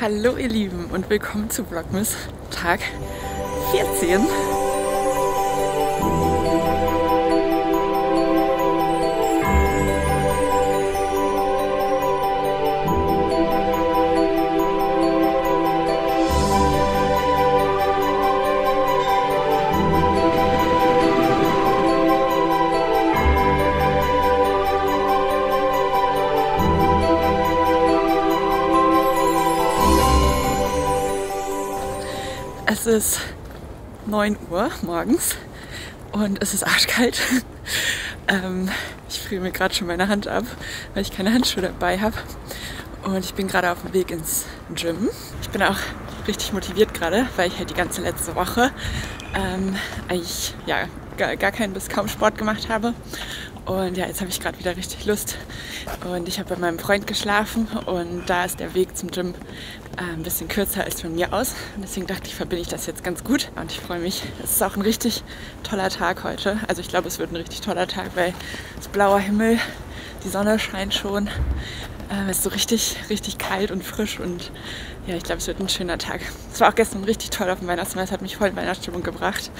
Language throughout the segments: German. Hallo ihr Lieben und willkommen zu Vlogmas Tag 14. Es ist 9 Uhr morgens und es ist arschkalt. Ich friere mir gerade schon meine Hand ab, weil ich keine Handschuhe dabei habe. Und ich bin gerade auf dem Weg ins Gym. Ich bin auch richtig motiviert gerade, weil ich halt die ganze letzte Woche eigentlich ja, gar keinen bis kaum Sport gemacht habe. Und ja, jetzt habe ich gerade wieder richtig Lust. Und ich habe bei meinem Freund geschlafen und da ist der Weg zum Gym ein bisschen kürzer als von mir aus. Und deswegen dachte ich, verbinde ich das jetzt ganz gut. Und ich freue mich. Es ist auch ein richtig toller Tag heute. Also ich glaube, es wird ein richtig toller Tag, weil es ist blauer Himmel, die Sonne scheint schon. Es ist so richtig kalt und frisch und ja, ich glaube, es wird ein schöner Tag. Es war auch gestern richtig toll auf dem Weihnachtsmarkt. Es hat mich voll in Weihnachtsstimmung gebracht.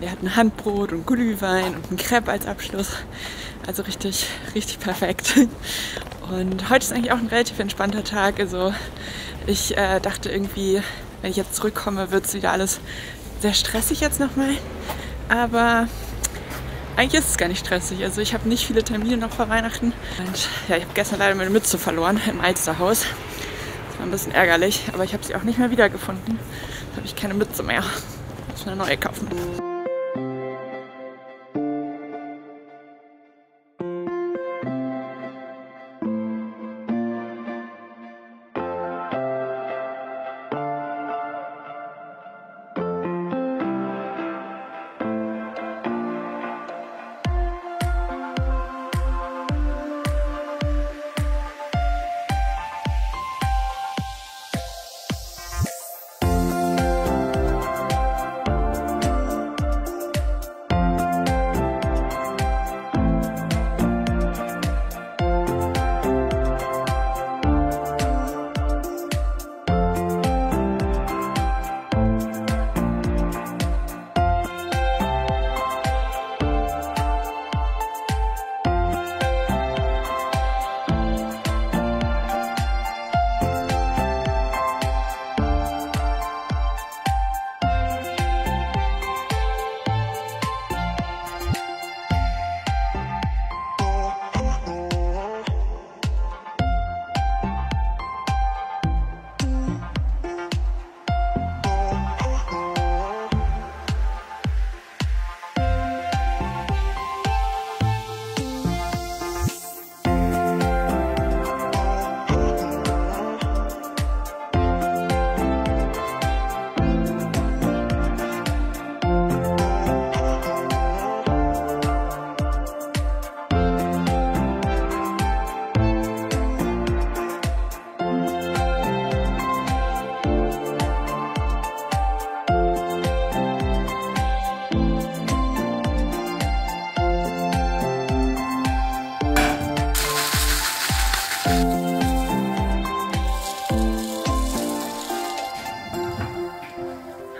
Wir hatten Handbrot und Glühwein und einen Crepe als Abschluss. Also richtig perfekt. Und heute ist eigentlich auch ein relativ entspannter Tag. Also ich dachte irgendwie, wenn ich jetzt zurückkomme, wird es wieder alles sehr stressig jetzt nochmal. Aber eigentlich ist es gar nicht stressig, also ich habe nicht viele Termine noch vor Weihnachten. Und ja, ich habe gestern leider meine Mütze verloren im Alsterhaus. Das war ein bisschen ärgerlich, aber ich habe sie auch nicht mehr wiedergefunden. Jetzt habe ich keine Mütze mehr. Muss mir eine neue kaufen.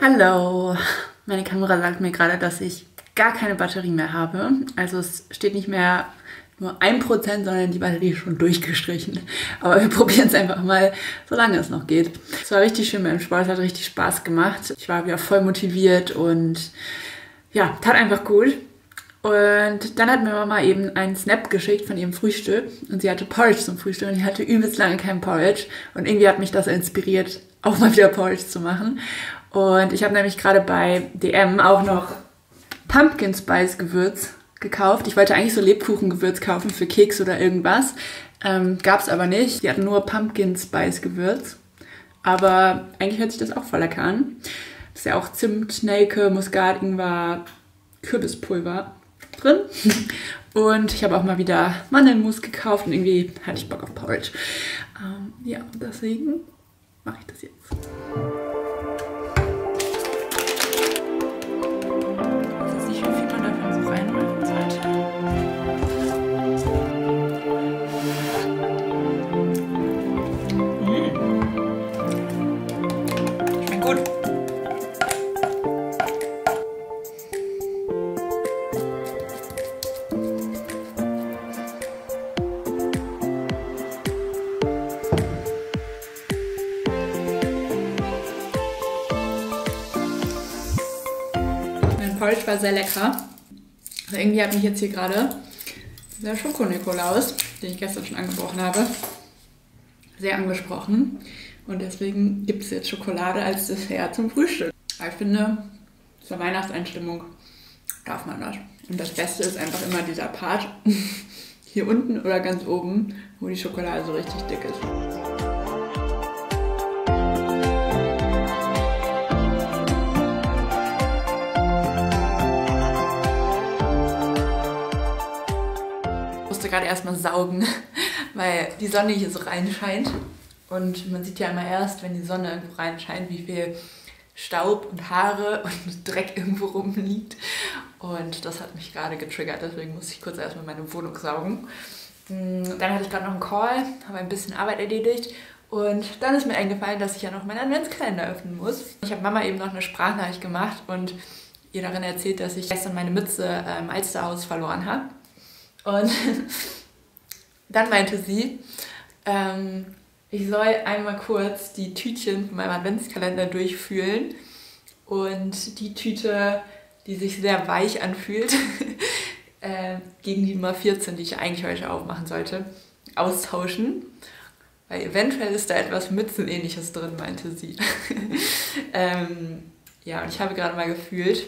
Hallo! Meine Kamera sagt mir gerade, dass ich gar keine Batterie mehr habe. Also es steht nicht mehr nur 1%, sondern die Batterie ist schon durchgestrichen. Aber wir probieren es einfach mal, solange es noch geht. Es war richtig schön beim Sport, es hat richtig Spaß gemacht. Ich war wieder voll motiviert und ja, tat einfach gut. Und dann hat mir Mama eben einen Snap geschickt von ihrem Frühstück und sie hatte Porridge zum Frühstück und ich hatte übelst lange kein Porridge und irgendwie hat mich das inspiriert, auch mal wieder Porridge zu machen. Und ich habe nämlich gerade bei DM auch noch Pumpkin Spice Gewürz gekauft. Ich wollte eigentlich so Lebkuchengewürz kaufen für Keks oder irgendwas. Gab es aber nicht. Die hatten nur Pumpkin Spice Gewürz. Aber eigentlich hört sich das auch voll lecker an. Das ist ja auch Zimt, Nelke, Muskat, Ingwer, Kürbispulver drin. Und ich habe auch mal wieder Mandelmus gekauft und irgendwie hatte ich Bock auf Porridge. Ja, deswegen mache ich das jetzt. Porridge war sehr lecker. Also irgendwie hat mich jetzt hier gerade der Schoko-Nikolaus, den ich gestern schon angebrochen habe, sehr angesprochen. Und deswegen gibt es jetzt Schokolade als Dessert zum Frühstück. Aber ich finde, zur Weihnachtseinstimmung darf man das. Und das Beste ist einfach immer dieser Part hier unten oder ganz oben, wo die Schokolade so richtig dick ist. Gerade erstmal saugen, weil die Sonne hier so reinscheint und man sieht ja immer erst, wenn die Sonne irgendwo reinscheint, wie viel Staub und Haare und Dreck irgendwo rumliegt, und das hat mich gerade getriggert, deswegen musste ich kurz erstmal meine Wohnung saugen. Dann hatte ich gerade noch einen Call, habe ein bisschen Arbeit erledigt und dann ist mir eingefallen, dass ich ja noch meinen Adventskalender öffnen muss. Ich habe Mama eben noch eine Sprachnachricht gemacht und ihr darin erzählt, dass ich gestern meine Mütze im Alsterhaus verloren habe. Und dann meinte sie, ich soll einmal kurz die Tütchen von meinem Adventskalender durchfühlen. Und die Tüte, die sich sehr weich anfühlt, gegen die Nummer 14, die ich eigentlich heute aufmachen sollte, austauschen. Weil eventuell ist da etwas Mützenähnliches drin, meinte sie. Ja, und ich habe gerade mal gefühlt.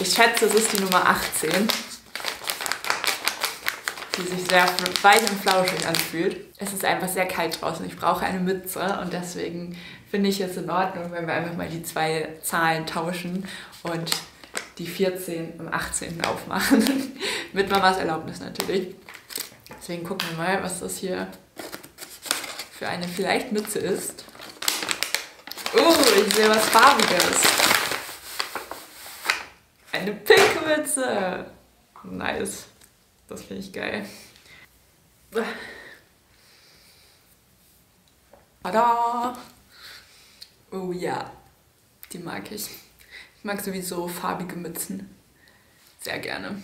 Ich schätze, es ist die Nummer 18, die sich sehr weich und flauschig anfühlt. Es ist einfach sehr kalt draußen. Ich brauche eine Mütze und deswegen finde ich es in Ordnung, wenn wir einfach mal die zwei Zahlen tauschen und die 14 und 18 aufmachen. Mit Mamas Erlaubnis natürlich. Deswegen gucken wir mal, was das hier für eine vielleicht Mütze ist. Oh, ich sehe was Farbiges. Eine Pinkmütze! Nice. Das finde ich geil. Tada! Oh ja. Die mag ich. Ich mag sowieso farbige Mützen. Sehr gerne.